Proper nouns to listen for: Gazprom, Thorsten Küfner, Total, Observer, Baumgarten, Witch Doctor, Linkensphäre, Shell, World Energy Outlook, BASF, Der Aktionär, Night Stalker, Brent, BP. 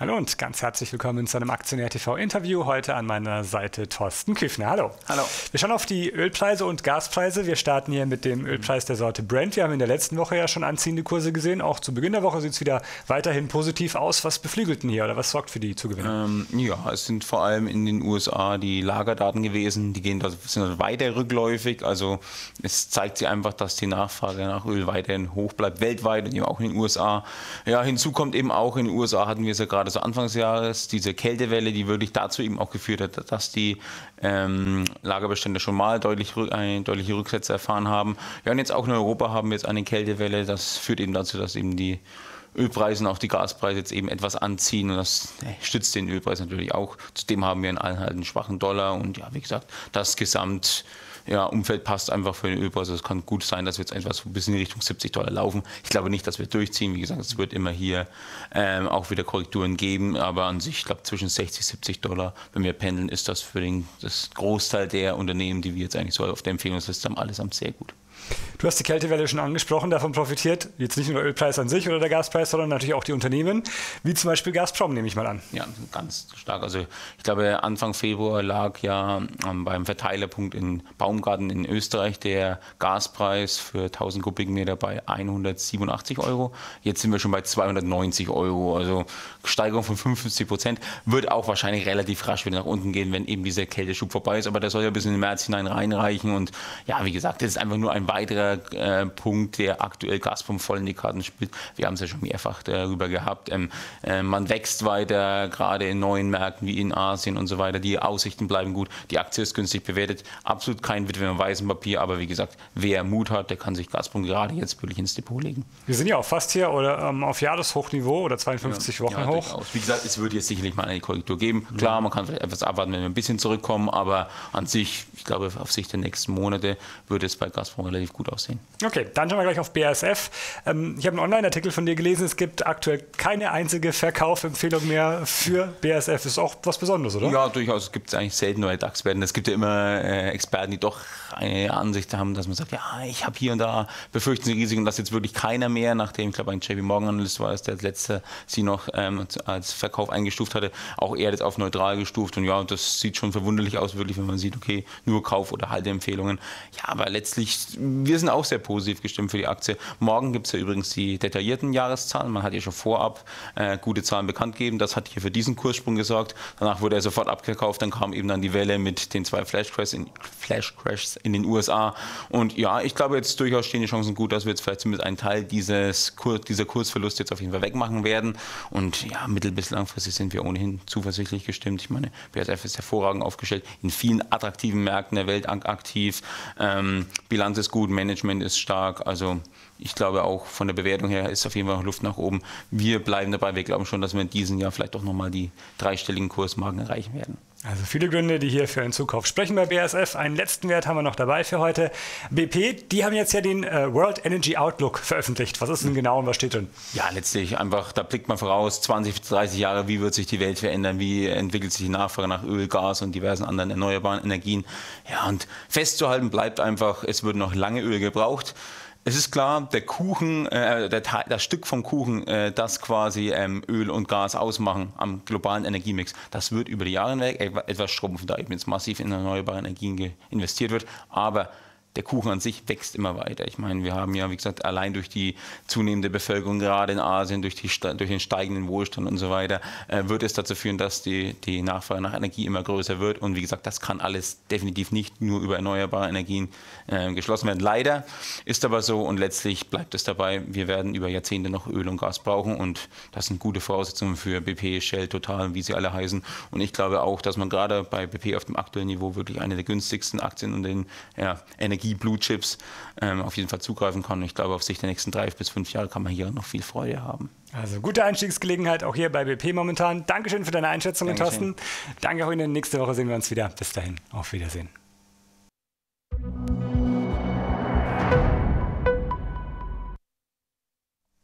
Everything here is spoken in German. Hallo und ganz herzlich willkommen zu einem Aktionär-TV-Interview. Heute an meiner Seite Thorsten Küfner. Hallo. Hallo. Wir schauen auf die Ölpreise und Gaspreise. Wir starten hier mit dem Ölpreis der Sorte Brent. Wir haben in der letzten Woche ja schon anziehende Kurse gesehen. Auch zu Beginn der Woche sieht es wieder weiterhin positiv aus. Was beflügelt denn hier oder was sorgt für die Zugewinne? Ja, es sind vor allem in den USA die Lagerdaten gewesen. Die gehen da sind weiter rückläufig. Also es zeigt sich einfach, dass die Nachfrage nach Öl weiterhin hoch bleibt, weltweit und eben auch in den USA. Ja, hinzu kommt eben auch in den USA hatten wir es ja gerade also Anfang des Jahres, diese Kältewelle, die wirklich dazu eben auch geführt hat, dass die Lagerbestände schon mal deutliche Rücksätze erfahren haben. Ja, und jetzt auch in Europa haben wir jetzt eine Kältewelle. Das führt eben dazu, dass eben die Ölpreise und auch die Gaspreise jetzt eben etwas anziehen. Und das stützt den Ölpreis natürlich auch. Zudem haben wir einen anhaltend schwachen Dollar. Und ja, wie gesagt, das Umfeld passt einfach für den Ölpreis. Es kann gut sein, dass wir jetzt etwas ein bisschen in Richtung 70 Dollar laufen. Ich glaube nicht, dass wir durchziehen. Wie gesagt, es wird immer hier auch wieder Korrekturen geben. Aber an sich, ich glaube, zwischen 60 und 70 Dollar, wenn wir pendeln, ist das für das Großteil der Unternehmen, die wir jetzt eigentlich so auf der Empfehlungsliste haben, allesamt sehr gut. Du hast die Kältewelle schon angesprochen, davon profitiert jetzt nicht nur der Ölpreis an sich oder der Gaspreis, sondern natürlich auch die Unternehmen, wie zum Beispiel Gazprom, nehme ich mal an. Ja, ganz stark. Also ich glaube, Anfang Februar lag ja beim Verteilerpunkt in Baumgarten in Österreich der Gaspreis für 1000 Kubikmeter bei 187 Euro. Jetzt sind wir schon bei 290 Euro, also Steigerung von 55%. Wird auch wahrscheinlich relativ rasch wieder nach unten gehen, wenn eben dieser Kälteschub vorbei ist. Aber das soll ja bis in den März hinein reinreichen. Und ja, wie gesagt, das ist einfach nur ein weiterer Punkt, der aktuell Gazprom voll in die Karten spielt. Wir haben es ja schon mehrfach darüber gehabt. Man wächst weiter, gerade in neuen Märkten wie in Asien und so weiter. Die Aussichten bleiben gut. Die Aktie ist günstig bewertet. Absolut kein Witwe im weißen Papier, aber wie gesagt, wer Mut hat, der kann sich Gazprom gerade jetzt wirklich ins Depot legen. Wir sind ja auch fast hier oder auf Jahreshochniveau oder 52 Wochen hoch. Durchaus. Wie gesagt, es wird jetzt sicherlich mal eine Korrektur geben. Klar, man kann vielleicht etwas abwarten, wenn wir ein bisschen zurückkommen, aber an sich, ich glaube, auf Sicht der nächsten Monate wird es bei Gazprom relativ gut aussehen. Okay, dann schauen wir gleich auf BASF. Ich habe einen Online-Artikel von dir gelesen, es gibt aktuell keine einzige Verkaufsempfehlung mehr für BASF. Ist auch was Besonderes, oder? Ja, durchaus. Es gibt es eigentlich selten bei DAX-Werten. Es gibt ja immer Experten, die doch eine Ansicht haben, dass man sagt, ja, ich habe hier und da befürchten sie Risiken, dass jetzt wirklich keiner mehr, nachdem, ich glaube, ein JP Morgan-Analyst war das, der letzte sie noch als Verkauf eingestuft hatte, auch er jetzt auf neutral gestuft. Und ja, das sieht schon verwunderlich aus, wirklich, wenn man sieht, okay, nur Kauf- oder Halteempfehlungen. Ja, aber letztlich, wir sind auch sehr positiv gestimmt für die Aktie. Morgen gibt es ja übrigens die detaillierten Jahreszahlen. Man hat ja schon vorab gute Zahlen bekannt gegeben. Das hat hier für diesen Kurssprung gesorgt. Danach wurde er sofort abgekauft. Dann kam eben dann die Welle mit den zwei Flash-Crashs in den USA. Und ja, ich glaube, jetzt durchaus stehen die Chancen gut, dass wir jetzt vielleicht zumindest einen Teil dieser Kursverlust jetzt auf jeden Fall wegmachen werden. Und ja, mittel- bis langfristig sind wir ohnehin zuversichtlich gestimmt. Ich meine, BASF ist hervorragend aufgestellt, in vielen attraktiven Märkten der Welt aktiv. Bilanz ist gut, Management ist stark, also ich glaube auch von der Bewertung her ist auf jeden Fall noch Luft nach oben. Wir bleiben dabei, wir glauben schon, dass wir in diesem Jahr vielleicht doch nochmal die dreistelligen Kursmarken erreichen werden. Also viele Gründe, die hier für einen Zukauf sprechen bei BASF. Einen letzten Wert haben wir noch dabei für heute. BP, die haben jetzt ja den World Energy Outlook veröffentlicht. Was ist denn genau und was steht drin? Ja, letztlich einfach, da blickt man voraus, 20, 30 Jahre, wie wird sich die Welt verändern, wie entwickelt sich die Nachfrage nach Öl, Gas und diversen anderen erneuerbaren Energien. Ja, und festzuhalten bleibt einfach, es wird noch lange Öl gebraucht. Es ist klar, der Kuchen, das Stück vom Kuchen, das quasi Öl und Gas ausmachen am globalen Energiemix, das wird über die Jahre hinweg etwas schrumpfen, da eben jetzt massiv in erneuerbare Energien investiert wird. Aber der Kuchen an sich wächst immer weiter. Ich meine, wir haben ja, wie gesagt, allein durch die zunehmende Bevölkerung, gerade in Asien, durch den steigenden Wohlstand und so weiter, wird es dazu führen, dass die Nachfrage nach Energie immer größer wird. Und wie gesagt, das kann alles definitiv nicht nur über erneuerbare Energien geschlossen werden. Leider ist aber so und letztlich bleibt es dabei, wir werden über Jahrzehnte noch Öl und Gas brauchen. Und das sind gute Voraussetzungen für BP, Shell, Total, wie sie alle heißen. Und ich glaube auch, dass man gerade bei BP auf dem aktuellen Niveau wirklich eine der günstigsten Aktien und den Energie-Blue-Chips auf jeden Fall zugreifen kann. Und ich glaube, auf Sicht der nächsten 3 bis 5 Jahre kann man hier noch viel Freude haben. Also gute Einstiegsgelegenheit auch hier bei BP momentan. Dankeschön für deine Einschätzung, Thorsten. Danke auch Ihnen. Nächste Woche sehen wir uns wieder. Bis dahin, auf Wiedersehen.